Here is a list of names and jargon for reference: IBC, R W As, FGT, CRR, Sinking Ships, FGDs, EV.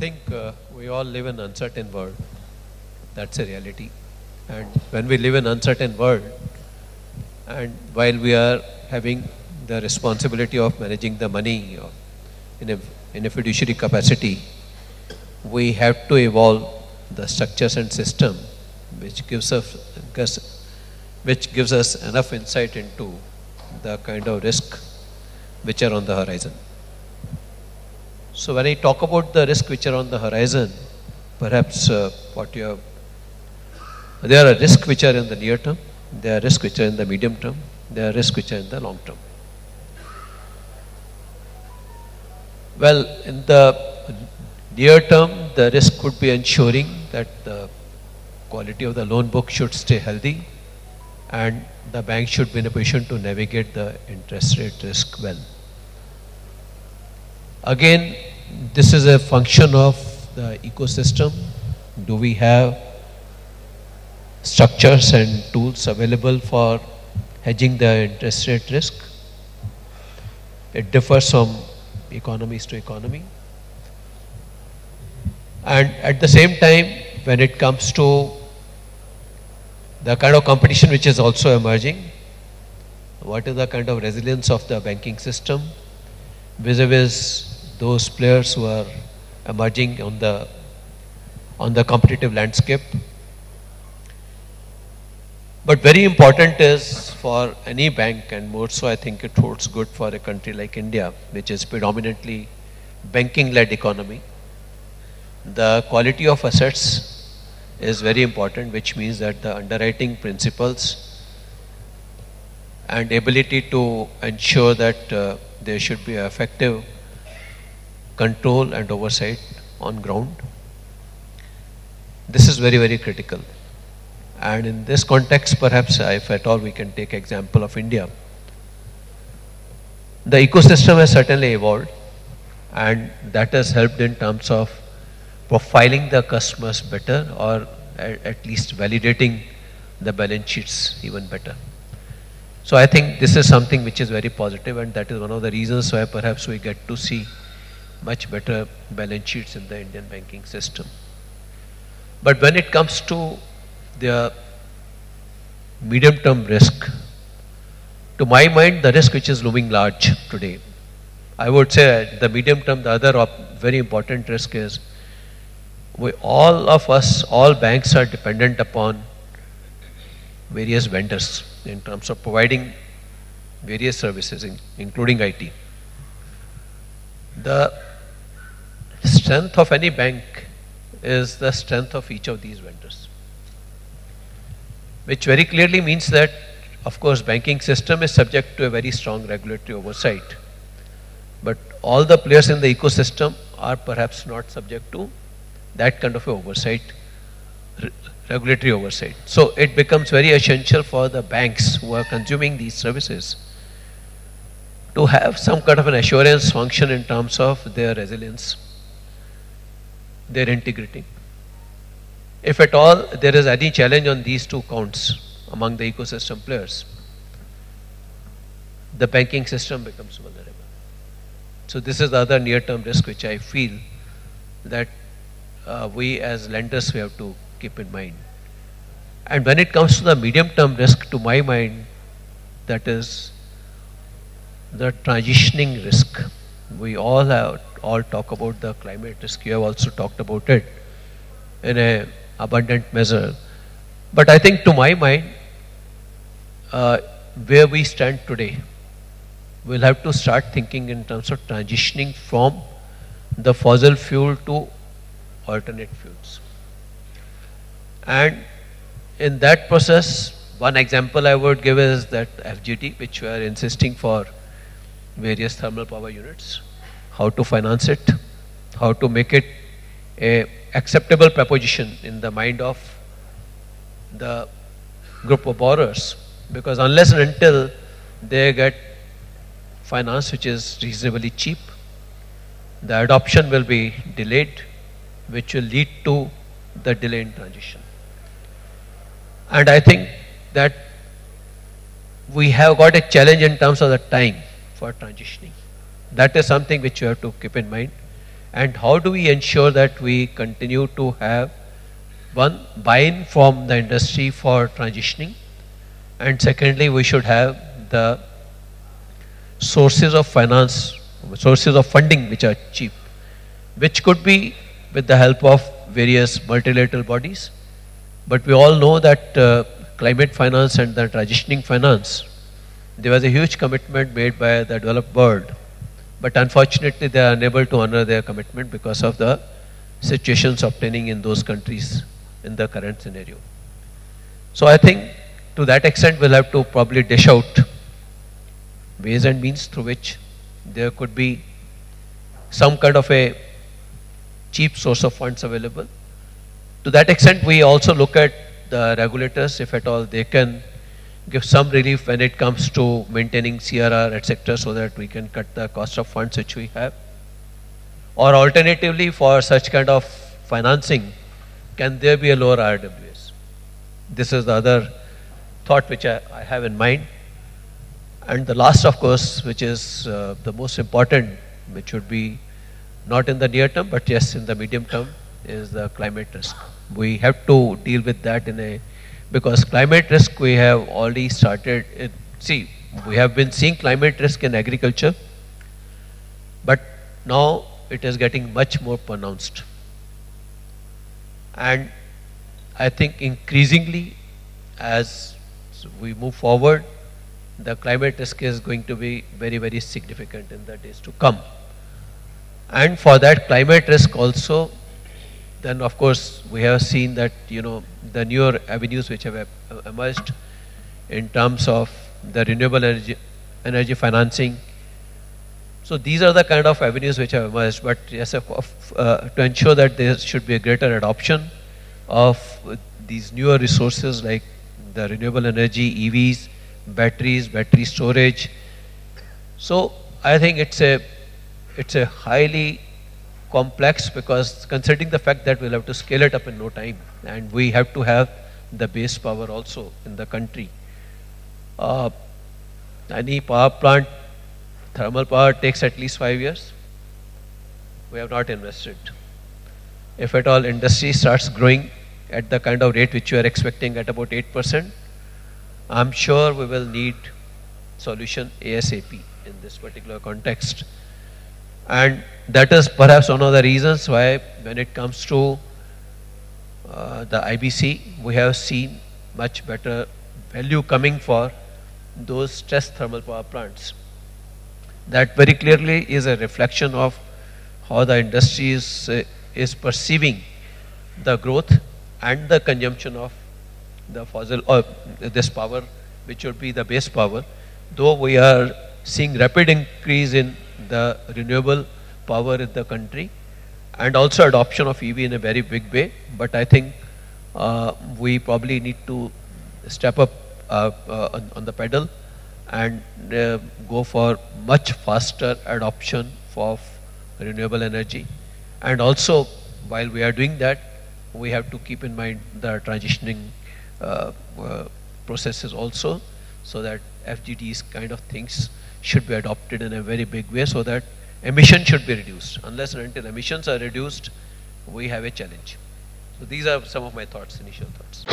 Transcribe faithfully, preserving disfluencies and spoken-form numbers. think uh, we all live in an uncertain world. That's a reality. And when we live in an uncertain world, and while we are having the responsibility of managing the money or in a, in a fiduciary capacity, we have to evolve the structures and system which gives us, which gives us enough insight into the kind of risk which are on the horizon. So when I talk about the risks which are on the horizon, perhaps uh, what you have, there are risks which are in the near term, there are risks which are in the medium term, there are risks which are in the long term. Well, in the near term, the risk could be ensuring that the quality of the loan book should stay healthy and the bank should be in a position to navigate the interest rate risk well. Again, this is a function of the ecosystem. Do we have structures and tools available for hedging the interest rate risk? It differs from economies to economy. And at the same time, when it comes to the kind of competition which is also emerging, what is the kind of resilience of the banking system vis-a-vis those players who are emerging on the on the competitive landscape. But very important is for any bank, and more so I think it holds good for a country like India, which is predominantly banking-led economy. The quality of assets is very important, which means that the underwriting principles and ability to ensure that uh, there should be effective control and oversight on ground. This is very, very critical. And in this context, perhaps, if at all, we can take example of India. The ecosystem has certainly evolved, and that has helped in terms of profiling the customers better, or at least validating the balance sheets even better. So I think this is something which is very positive, and that is one of the reasons why perhaps we get to see much better balance sheets in the Indian banking system. But when it comes to the medium-term risk, to my mind, the risk which is looming large today, I would say the medium-term, the other very important risk is we all of us, all banks are dependent upon various vendors in terms of providing various services, in, including I T. The strength of any bank is the strength of each of these vendors, which very clearly means that, of course, banking system is subject to a very strong regulatory oversight, but all the players in the ecosystem are perhaps not subject to that kind of a oversight, regulatory oversight. So it becomes very essential for the banks who are consuming these services to have some kind of an assurance function in terms of their resilience, their integrity. If at all there is any challenge on these two counts among the ecosystem players, the banking system becomes vulnerable. So this is the other near-term risk which I feel that uh, we as lenders we have to keep in mind. And when it comes to the medium-term risk, to my mind, that is the transitioning risk. We all have all talk about the climate risk. You have also talked about it in an abundant measure. But I think, to my mind, uh, where we stand today, we'll have to start thinking in terms of transitioning from the fossil fuel to alternate fuels. And in that process, one example I would give is that F G T, which we are insisting for various thermal power units, how to finance it, how to make it an acceptable proposition in the mind of the group of borrowers, because unless and until they get finance which is reasonably cheap, the adoption will be delayed, which will lead to the delay in transition. And I think that we have got a challenge in terms of the time for transitioning. That is something which you have to keep in mind. and how do we ensure that we continue to have one, buy-in from the industry for transitioning, and secondly we should have the sources of finance, sources of funding which are cheap, which could be with the help of various multilateral bodies. But we all know that uh, climate finance and the transitioning finance, there was a huge commitment made by the developed world, but unfortunately they are unable to honor their commitment because of the situations obtaining in those countries in the current scenario. So I think to that extent we'll have to probably dish out ways and means through which there could be some kind of a cheap source of funds available. To that extent we also look at the regulators, if at all they can give some relief when it comes to maintaining C R R, et cetera, so that we can cut the cost of funds which we have. Or alternatively, for such kind of financing, can there be a lower R W As? This is the other thought which I, I have in mind. And the last, of course, which is uh, the most important, which would be not in the near term, but yes, in the medium term, is the climate risk. We have to deal with that in a, because climate risk we have already started, it, see, we have been seeing climate risk in agriculture, but now it is getting much more pronounced. And I think increasingly as we move forward, the climate risk is going to be very, very significant in the days to come. And for that climate risk also, then of course we have seen that, you know, the newer avenues which have emerged in terms of the renewable energy, energy financing. So these are the kind of avenues which have emerged, but yes, of, uh, to ensure that there should be a greater adoption of these newer resources like the renewable energy, E Vs, batteries, battery storage. So I think it's a, it's a highly complex, because considering the fact that we'll have to scale it up in no time, and we have to have the base power also in the country. Uh, any power plant, thermal power takes at least five years. We have not invested. If at all industry starts growing at the kind of rate which we are expecting at about eight percent, I'm sure we will need solution ASAP in this particular context. And that is perhaps one of the reasons why when it comes to uh, the I B C, we have seen much better value coming for those stressed thermal power plants. That very clearly is a reflection of how the industry is, uh, is perceiving the growth and the consumption of the fossil or this power, which would be the base power, though we are seeing rapid increase in the renewable power in the country and also adoption of E V in a very big way. But I think uh, we probably need to step up uh, uh, on, on the pedal and uh, go for much faster adoption of renewable energy. And also while we are doing that, we have to keep in mind the transitioning uh, uh, processes also, so that F G Ds kind of things should be adopted in a very big way, so that emissions should be reduced. Unless and until emissions are reduced, we have a challenge. So these are some of my thoughts, initial thoughts.